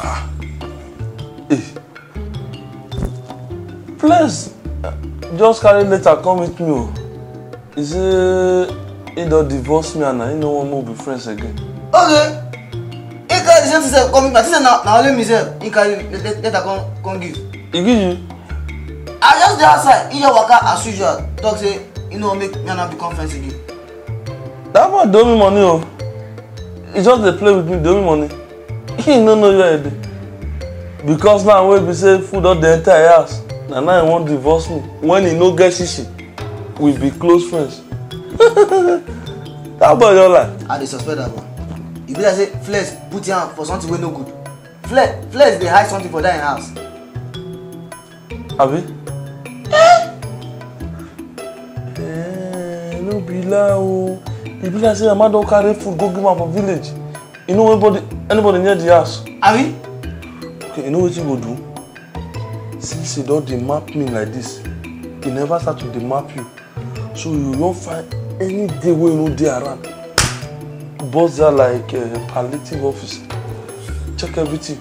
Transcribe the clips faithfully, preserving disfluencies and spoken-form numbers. Ah. Eh. Please, just carry letter come with me. He say he don't divorce me and I no want more be friends again. Okay. He carry the same come with me. Since now now only me say he carry letter come come give. He give you? I just the outside. He just walk out as usual. Talk say he no want make me and I become friends again. That man don't me money oh. He just they play with me. Don't me money. He no know where he be. Because now when we say food out the entire house, and now he won't divorce me. When he no get shishi, we be close friends. That boy don't like. I dey suspect that one. He be like say, Flex, put your hand for something wey no good. Flex, Flex, they hide something for that in house. Abi? Eh, no be lie oh. He be like say, my man don't carry food go give am for village. You know anybody, anybody near the house? Are we? Okay, you know what you go do? Since he don't demap me like this, he never start to demap you. So you don't find any day where you know they are around. Boss are like a uh, palliative office. Check everything.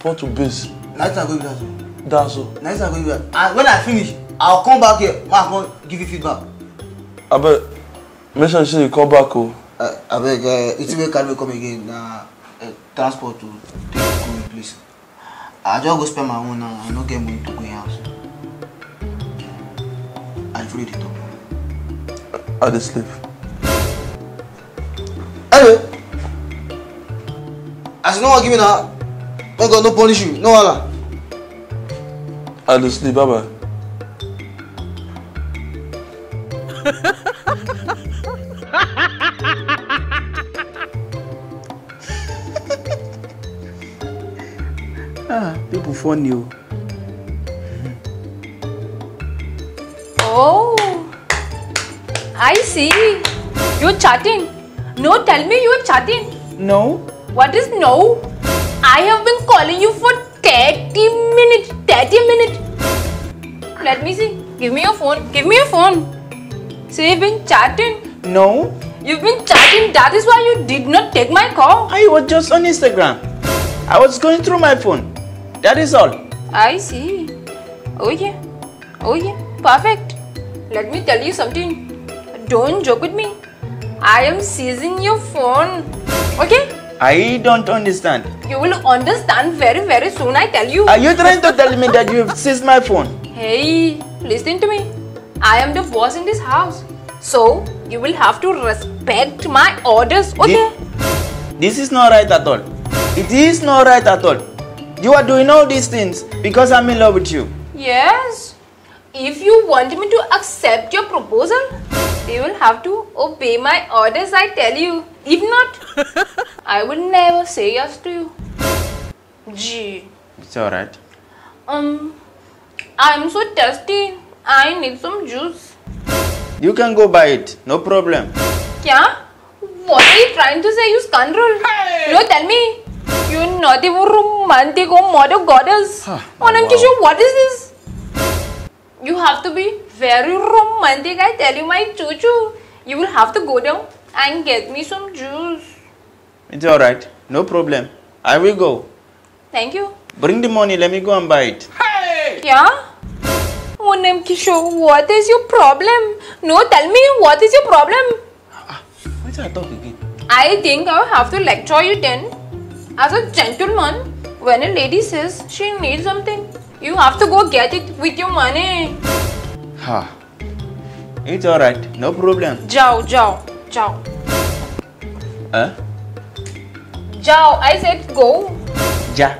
Port to base. Nice and good with that. That's all. Nice and good with that. And when I finish, I'll come back here. I'll come give you feedback. I bet. Make sure you come back, oh. Uh, I beg, uh, it's where can we come again? Uh, uh, transport to take me, please. I just go spend my own now. I don't get money to go in house. I'm free to talk. I just sleep. Hello. I said, no one give me now. Oh God, no punish you. No Allah. I just sleep. Bye bye. Ah, people phone you. Oh, I see. You're chatting. No, tell me you're chatting. No. What is no? I have been calling you for thirty minutes. thirty minutes. Let me see. Give me your phone. Give me your phone. So you've been chatting. No. You've been chatting. That is why you did not take my call. I was just on Instagram. I was going through my phone. That is all. I see. Oh yeah. Oh yeah. Perfect. Let me tell you something. Don't joke with me. I am seizing your phone. Okay? I don't understand. You will understand very very soon, I tell you. Are you trying to tell me that you have seized my phone? Hey, listen to me. I am the boss in this house. So, you will have to respect my orders, okay? This, this is not right at all. It is not right at all. You are doing all these things because I'm in love with you. Yes. If you want me to accept your proposal, you will have to obey my orders, I tell you. If not, I will never say yes to you. Gee. It's alright. Um, I'm so thirsty. I need some juice. You can go buy it. No problem. Kya? What are you trying to say, you scoundrel? Hey. No, tell me. You naughty, romantic, model goddess. Huh. Oh, wow. Kishu, what is this? You have to be very romantic, I tell you, my choo-choo. You will have to go down and get me some juice. It's alright. No problem. I will go. Thank you. Bring the money. Let me go and buy it. Hey! Yeah? Oh, Kishu, what is your problem? No, tell me, what is your problem? Why should I talk again? I think I will have to lecture you then. As a gentleman, when a lady says she needs something, you have to go get it with your money. Ha. It's alright, no problem. Jao, jao, jao. Huh? Jao, I said go. Ja.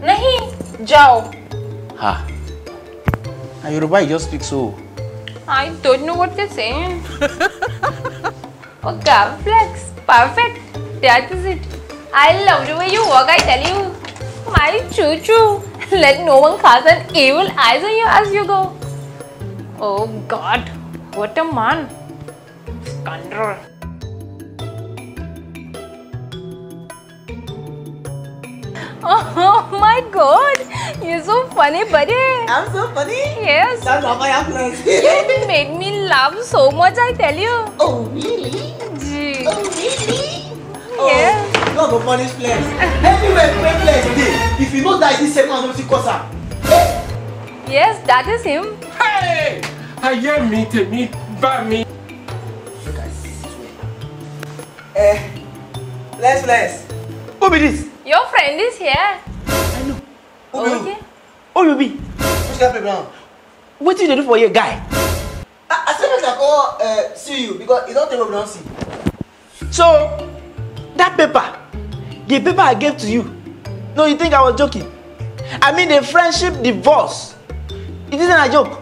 Nahi, jao. Ha. Now Yoruba, you just speak so. I don't know what they're saying. Okay, Flex. Perfect. That is it. I love the way you walk, I tell you. My choo-choo. Let no one cast an evil eyes on you as you go. Oh God, what a man. Scoundrel. Oh my God, you're so funny, buddy. I'm so funny? Yes. That's how I am. You made me laugh so much, I tell you. Oh really? Gee. Oh really? Yes. Oh. not go punish players. Anywhere players dey, if you know that this same man no fit cause am. Yes, that is him. Hey! I hear me to me by me. Look at this. Eh, let's bless. Who be this? Your friend is here. I know. Who be who? Who you be? Which guy play around? What you do for your guy? I said make I go uh, see you because you don't think we don't see. So that paper, the paper I gave to you. No, you think I was joking? I mean the friendship divorce. It isn't a joke.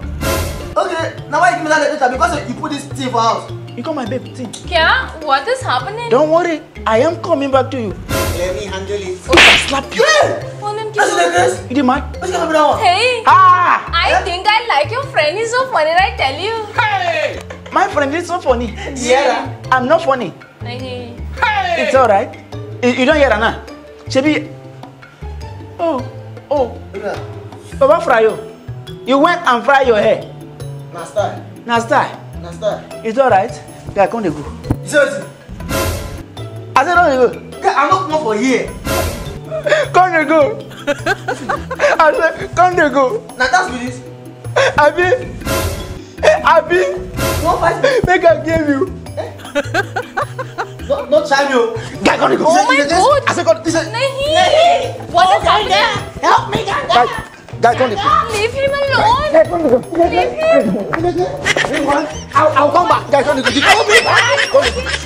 Okay, now why you give me that letter? Because you put this thing for house. You call my baby thing. Kia, what is happening? Don't worry, I am coming back to you. Let me handle it. Okay. I slap you. Yeah. That's you did mad? What's going on? Hey. Ah. I yeah. think I like your friend. He's so funny. I tell you. Hey. My friend is so funny. Yeah. I'm not funny. Hey. It's all right. You don't hear that now. Shebi. Oh. Oh. Yeah. Baba fry you. You went and fry your hair. Nasty. Nasty. Nasty. It's all right. Yeah, come to go. It's all right. I said don't go. Yeah, I'm not more for here. Come to go. I said, come to go. Now that's with this. Abi, Abi, no fight me. Make I give you. No, no time you. Guy, come to go. Oh my God! I said, God, this is. Nahi. What is happening? Help me, Ganga. Guy, come to go. Leave him alone. Guy, come to go. Leave him. I'll, I'll come back. Guy, come to go. Come back.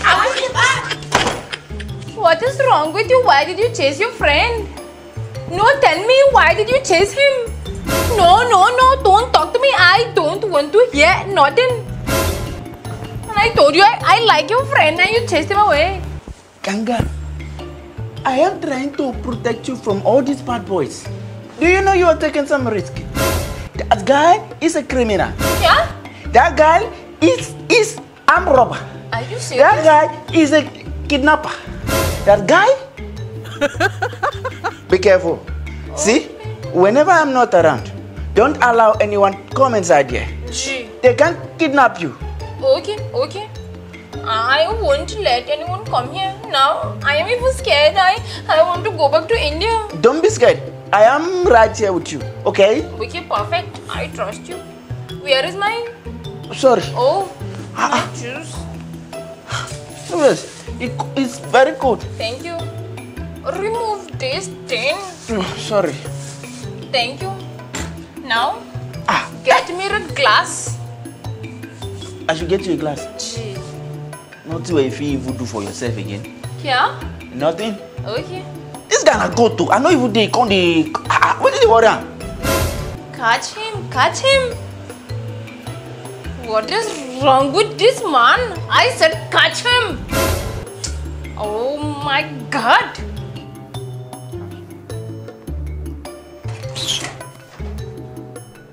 Come back. What is wrong with you? Why did you chase your friend? No, tell me, why did you chase him? No, no, no, don't talk to me. I don't want to hear nothing. And I told you, I, I like your friend and you chased him away. Ganga, I am trying to protect you from all these bad boys. Do you know you are taking some risk? That guy is a criminal. Yeah? That guy is, is armed robber. Are you serious? That guy is a kidnapper. That guy? Be careful. Oh. See, whenever I'm not around, don't allow anyone come inside here. Gee. They can't kidnap you. Okay, okay. I won't let anyone come here. Now, I am even scared. I, I want to go back to India. Don't be scared. I am right here with you, okay? Okay, perfect. I trust you. Where is my... Sorry. Oh, my juice. Look at this. It, it's very good. Thank you. Remove this thing. Oh, sorry. Thank you. Now, ah. get me a glass. I should get you a glass. Gee. Not if you even do for yourself again. Yeah? Nothing. Okay. This guy I go to. I know even they can't. They, ah, what did they worry? Catch him. Catch him. What is wrong with this man? I said catch him. Oh my God!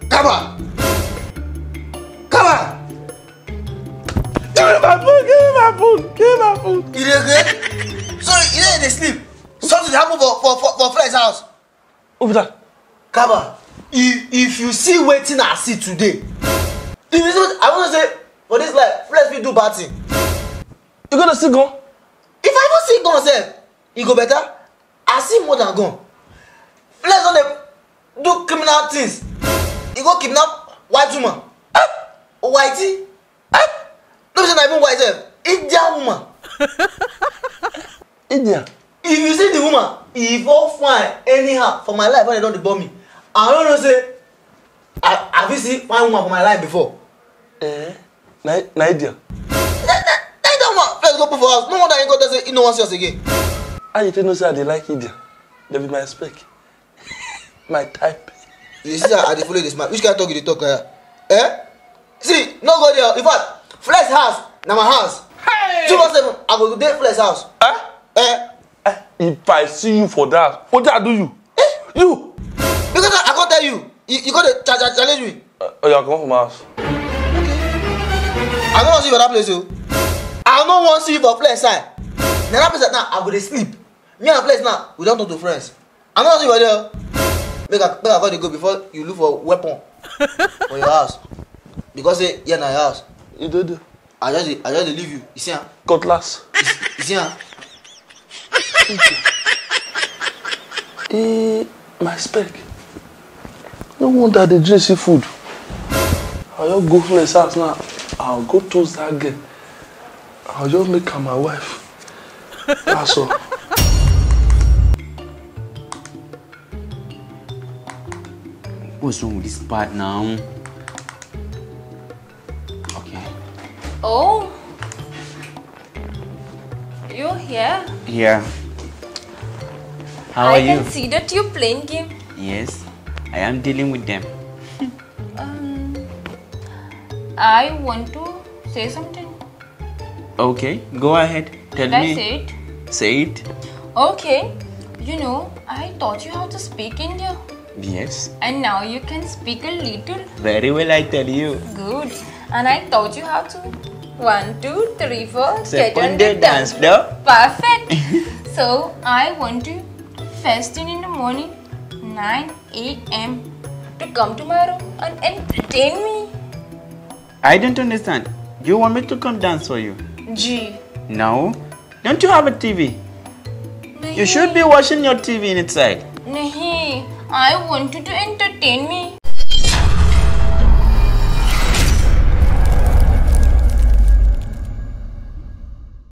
Come on! Come on! Give me my phone! Give me my phone! Give me my phone! You didn't get it? Sorry, you didn't sleep. Something happened for for for, for friend's house. Obuda, come on! If if you see wetin I see today, if you see, I want to say for this life, friends fit do bad thing. You gonna see gone? If I even see gone sef, e go better. I see more than gone. Let's not dey do criminal things. E go kidnap white woman. Eh? Whitey? Eh? No be say na even white sef. Indian woman. Indian. If you see the woman, e for fine anyhow for my life when they don dey born me. I don't know say I have you seen fine woman for my life before. Eh? Na na India. No wonder you go there say you no want see us again. How you think no say I dey like India? They be my spec, my type. You see how I dey follow this man? Which kind of talk you dey talk? Uh, eh? See, no go there. In fact, Flex house na my house. Hey! Two months ago, I go dey Flex house. Eh? Eh? Eh? If I see you for that, what I do you? Eh? You? Because I, I can't tell you. You, you go ch ch challenge me. Uh, oh, you are coming from my house. Okay. I don't want to see you for that place, you. I don't want to see you for place side. Now that place now, I go to sleep. Me and place now, we don't talk to friends. I don't want to see you for there. Make a, make a call to go before you look for a weapon for your house. Because say, yeah, na your house. You don't do. I just, I just leave you. You see? Cutlass. You see? The, my spec. No wonder they dress the food. I'll just go for the house now. I'll go toast that girl. I'll just make her my wife. That's all. What's wrong with this part now? Okay. Oh? You're here? Yeah. How I are you? I can see that you're playing game. Yes, I am dealing with them. um, I want to say something. Okay, go ahead. Tell me. Should I say it? Say it. Okay. You know, I taught you how to speak India. Yes. And now you can speak a little. Very well, I tell you. Good. And I taught you how to. One, two, three, four. Second dance floor. Perfect. So I want you first thing in the morning, nine A M to come to my room and entertain me. I don't understand. You want me to come dance for you? Gee. No. Don't you have a T V? Nahin. You should be watching your T V inside. Nahin. I want you to entertain me.